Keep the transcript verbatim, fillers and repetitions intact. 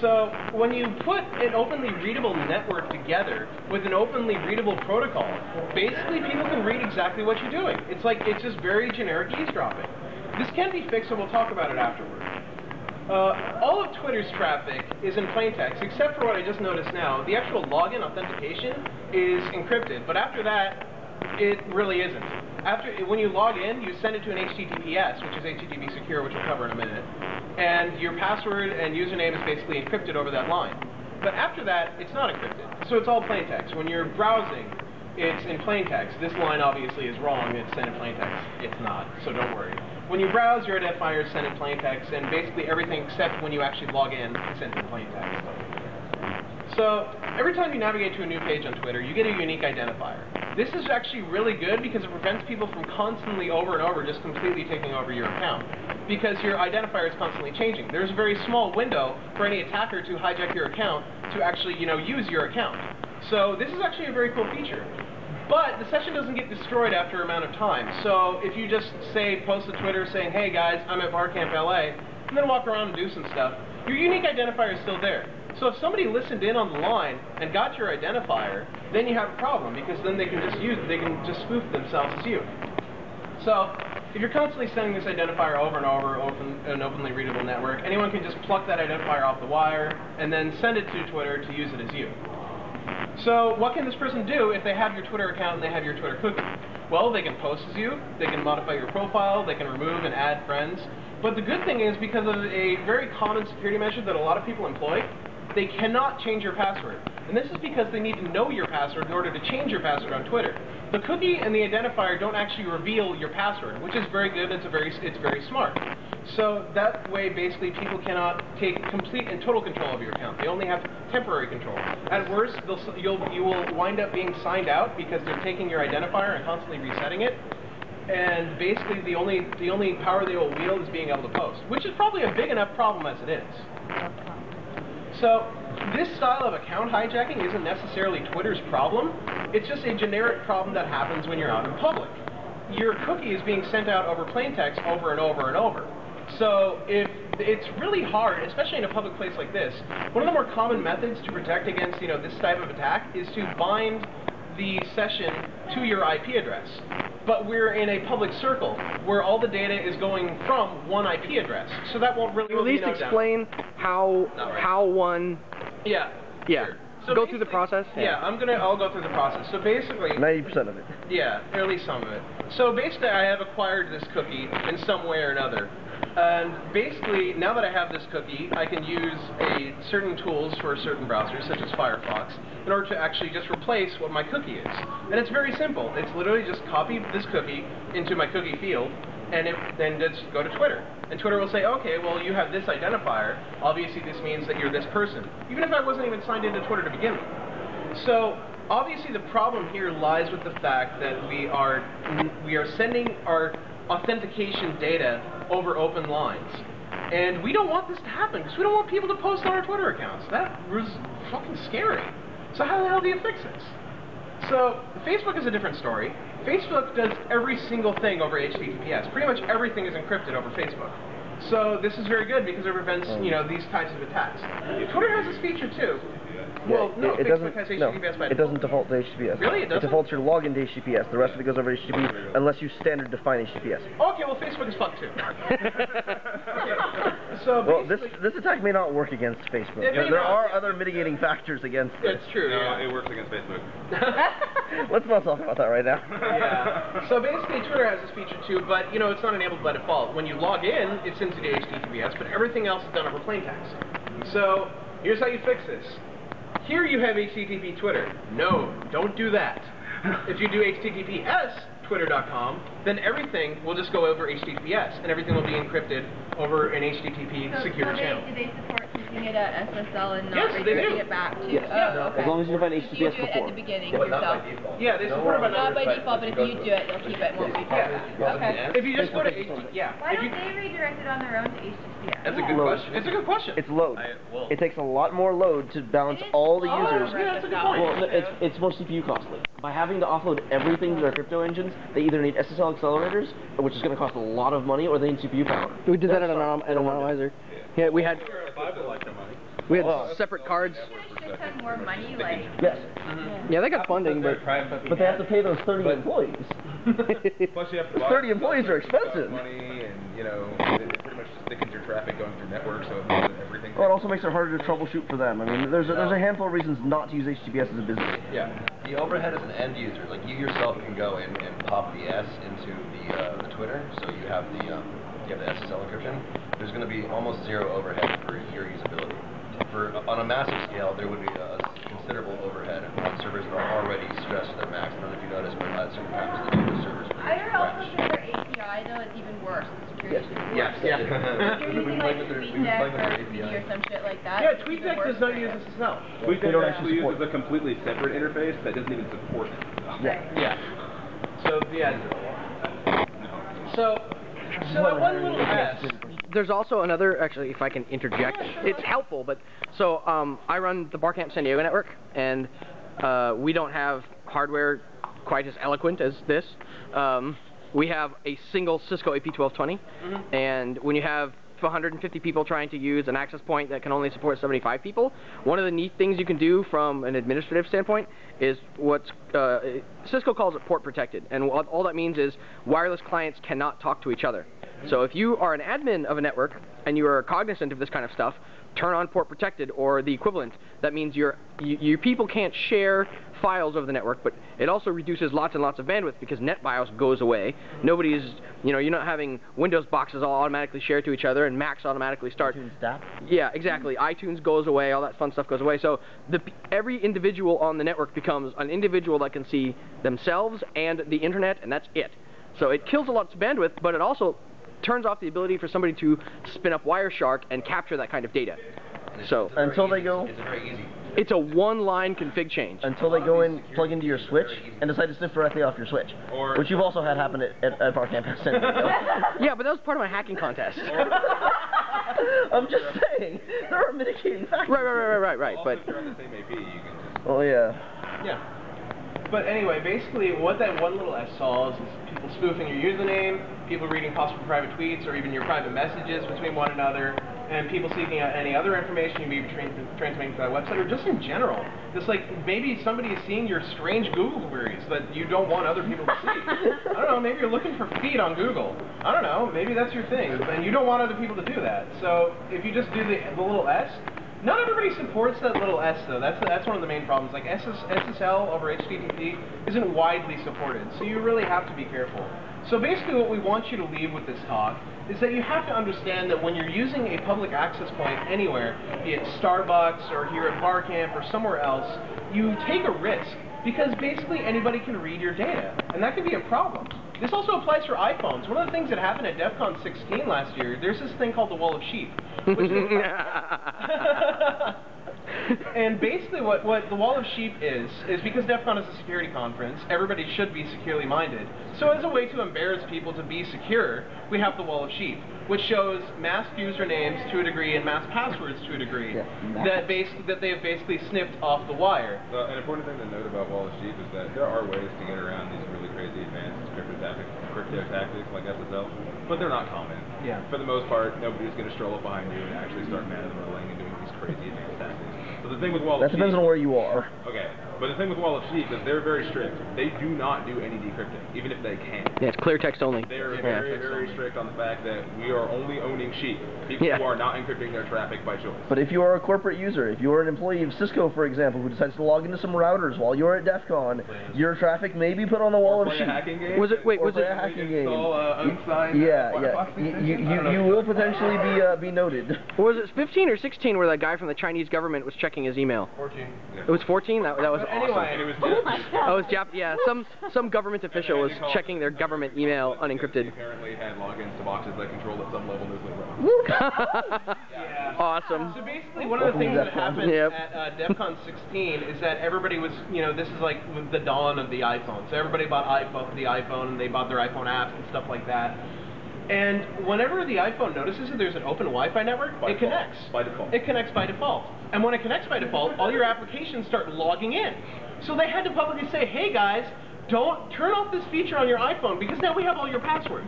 So when you put an openly readable network together with an openly readable protocol, basically people can read exactly what you're doing. It's like, it's just very generic eavesdropping. This can be fixed, and we'll talk about it afterward. Uh, all of Twitter's traffic is in plain text, except for what I just noticed now. The actual login authentication is encrypted, but after that, it really isn't. After, when you log in, you send it to an H T T P S, which is H T T P secure, which we'll cover in a minute, and your password and username is basically encrypted over that line. But after that, it's not encrypted, so it's all plain text. When you're browsing, it's in plain text. This line obviously is wrong, it's sent in plain text. It's not, so don't worry. When you browse, your identifier is sent in plain text, and basically everything except when you actually log in is sent in plain text. So every time you navigate to a new page on Twitter, you get a unique identifier. This is actually really good because it prevents people from constantly over and over just completely taking over your account, because your identifier is constantly changing. There's a very small window for any attacker to hijack your account to actually, you know, use your account. So this is actually a very cool feature. But the session doesn't get destroyed after an amount of time. So if you just, say, post to Twitter saying, hey guys, I'm at Barcamp L A, and then walk around and do some stuff, your unique identifier is still there. So if somebody listened in on the line and got your identifier, then you have a problem, because then they can just use, they can just spoof themselves as you. So if you're constantly sending this identifier over and over open an openly readable network, anyone can just pluck that identifier off the wire and then send it to Twitter to use it as you. So what can this person do if they have your Twitter account and they have your Twitter cookie? Well, they can post as you, they can modify your profile, they can remove and add friends. But the good thing is, because of a very common security measure that a lot of people employ, they cannot change your password. And this is because they need to know your password in order to change your password on Twitter. The cookie and the identifier don't actually reveal your password, which is very good, it's, a very, it's very smart. So that way, basically, people cannot take complete and total control of your account. They only have temporary control. At worst, they'll, you'll, you will wind up being signed out because they're taking your identifier and constantly resetting it. And basically, the only, the only power they will wield is being able to post, which is probably a big enough problem as it is. So this style of account hijacking isn't necessarily Twitter's problem. It's just a generic problem that happens when you're out in public. Your cookie is being sent out over plain text over and over and over. So if it's really hard, especially in a public place like this, one of the more common methods to protect against, you know, this type of attack is to bind the session to your I P address. But we're in a public circle where all the data is going from one I P address, so that won't really. Can you at least no explain down. how right. how one. Yeah. Yeah. Sure. So go through the process. Yeah. yeah, I'm gonna. I'll go through the process. So basically. ninety percent of it. Yeah, or at least some of it. So basically, I have acquired this cookie in some way or another, and basically, now that I have this cookie, I can use a certain tools for a certain browser, such as Firefox, in order to actually just replace what my cookie is. And it's very simple. It's literally just copy this cookie into my cookie field, and it, then just go to Twitter. And Twitter will say, okay, well, you have this identifier. Obviously, this means that you're this person, even if I wasn't even signed into Twitter to begin with. So obviously, the problem here lies with the fact that we are we are sending our authentication data over open lines. And we don't want this to happen, because we don't want people to post on our Twitter accounts. That was fucking scary. So how the hell do you fix this? So Facebook is a different story. Facebook does every single thing over H T T P S. Pretty much everything is encrypted over Facebook. So this is very good because it prevents, you know, these types of attacks. Twitter has this feature too. Well, yeah, no, it, it Facebook doesn't, has H T T P S no, by default. It doesn't default to H T T P S. Really? It doesn't? It defaults your login to H T T P S. The rest of it goes over H T T P, unless you standard define H T T P S. Okay, well, Facebook is fucked too. So well, this, this attack may not work against Facebook. There, there are other mitigating factors against it. It's true. No, yeah. It works against Facebook. Let's not talk about that right now. Yeah. So basically, Twitter has this feature too, but, you know, it's not enabled by default. When you log in, it's into the H T T P S, but everything else is done over plain text. So here's how you fix this. Here you have H T T P Twitter. No, don't do that. If you do H T T P S twitter dot com, then everything will just go over H T T P S, and everything will be encrypted over an H T T P so, secure so they, channel. Do they support using it at S S L and not yes, returning it back to? Yes, yeah. Oh, okay. As long as you define H T T P S you do it before. At the beginning yeah, yourself. Yeah, they support no, it by not by default, but if you do it, you'll keep it. Won't be yeah. Okay. If you just put it, yeah. Why don't they redirect it on their own to H T T P S? That's yeah. a good load. question. It's a good question. It's load. I, well, it takes a lot more load to balance all the users. Yeah, that's a good point. Well, no, it's, it's more C P U costly. By having to offload everything to their crypto engines, they either need S S L accelerators, which is going to cost a lot of money, or they need C P U power. We did that's that at an, an anonymizer. Yeah. yeah, we had... We had well, separate cards. You guys have more money, like. Yes. Mm-hmm. Yeah, they got funding, but but they have to pay those thirty but employees. Plus, you have to thirty employees are expensive. Money, and you know, it pretty much just thickens your traffic going through network, so everything. Well, it also makes it harder to troubleshoot for them. I mean, there's a, there's a handful of reasons not to use H T T P S as a business. Yeah. The overhead as an end user, like you yourself can go and, and pop the S into the, uh, the Twitter, so you have the um, you have the S S L encryption. There's going to be almost zero overhead for your usability. For, on a massive scale, there would be a considerable overhead, and servers are already stressed to their max. I don't know if you notice, but uh, certain times the servers are I don't know if with their A P I, though, it's even worse. The security is worse. Yes, yeah. If you're using, like, TweetDeck or A P I or some shit like that. Yeah, TweetDeck does not use S S L. TweetDeck actually uses a completely separate interface that doesn't even support it. Yeah. Yeah. So, yeah. So, so I one little ask. There's also another, actually, if I can interject, it's helpful, but, so, um, I run the Barcamp San Diego network, and, uh, we don't have hardware quite as eloquent as this. Um, we have a single Cisco A P twelve twenty, mm-hmm. and when you have one hundred fifty people trying to use an access point that can only support seventy-five people, one of the neat things you can do from an administrative standpoint is what's, uh, Cisco calls it port protected, and what all that means is wireless clients cannot talk to each other. So if you are an admin of a network and you are cognizant of this kind of stuff, turn on port protected or the equivalent. That means your you, you people can't share files over the network, but it also reduces lots and lots of bandwidth because NetBIOS goes away. Nobody's, you know, you're not having Windows boxes all automatically share to each other and Macs automatically start. iTunes stop. Yeah, exactly. iTunes goes away, all that fun stuff goes away. So the, every individual on the network becomes an individual that can see themselves and the internet, and that's it. So it kills a lot of bandwidth, but it also turns off the ability for somebody to spin up Wireshark and capture that kind of data. So until they go, it's very easy. It's a one-line config change. Until they go in, plug into your switch, and decide to snip directly off your switch, or which you've also had happen at, at, at Barcamp. Yeah, but that was part of my hacking contest. I'm just saying, there are mitigating factors. Right, right, right, right, right. But if you're on the same A P, you can just. Oh yeah. Yeah. But anyway, basically, what that one little S solves is people spoofing your username, people reading possible private tweets, or even your private messages between one another, and people seeking out any other information you may be tra transmitting to that website, or just in general. Just like, maybe somebody is seeing your strange Google queries that you don't want other people to see. I don't know, maybe you're looking for feed on Google. I don't know, maybe that's your thing, and you don't want other people to do that. So, if you just do the, the little S, not everybody supports that little S, though. That's that's one of the main problems. Like S S L over H T T P isn't widely supported, so you really have to be careful. So basically what we want you to leave with this talk is that you have to understand that when you're using a public access point anywhere, be it Starbucks or here at Barcamp or somewhere else, you take a risk because basically anybody can read your data, and that can be a problem. This also applies for iPhones. One of the things that happened at DEFCON sixteen last year, there's this thing called the Wall of Sheep. Which and basically what, what the Wall of Sheep is, is because DEFCON is a security conference, everybody should be securely minded. So as a way to embarrass people to be secure, we have the Wall of Sheep, which shows masked usernames to a degree and masked passwords to a degree yeah, that, that they have basically snipped off the wire. Uh, an important thing to note about Wall of Sheep is that there are ways to get around these really crazy advanced crypto tactics, crypto tactics like S S L, but they're not common. Yeah. For the most part, nobody's going to stroll up behind you and actually start manhandling and doing these crazy advanced tactics. So the thing with Wall of Sheep... That depends on where you are. Okay. But the thing with Wall of Sheep is they're very strict. They do not do any decrypting, even if they can. Yeah, it's clear text only. They're yeah. very, very strict on the fact that we are only owning sheep. People yeah. who are not encrypting their traffic by choice. But if you are a corporate user, if you are an employee of Cisco, for example, who decides to log into some routers while you're at DEF CON, your traffic may be put on the Wall or of Sheep. Was it, wait, or was it a hacking game? Uh, unsigned yeah, uh, yeah. You, you, you, you will potentially be, uh, be noted. Or was it fifteen or sixteen where that guy from the Chinese government was checking his email? fourteen. Yeah. It was fourteen? That, that was Anyway, awesome. It was oh, it was Jap yeah, some some government official was checking their government email unencrypted. Apparently had logins to boxes that controlled at some level. yeah. Awesome. So basically, one of the things that happened yep. at uh, DEFCON sixteen is that everybody was, you know, this is like the dawn of the iPhone. So everybody bought iPhone, the iPhone, and they bought their iPhone apps and stuff like that. And whenever the iPhone notices that there's an open Wi-Fi network, by it default. connects. By default. It connects by default. And when it connects by default, all your applications start logging in. So they had to publicly say, hey guys, don't turn off this feature on your iPhone because now we have all your passwords.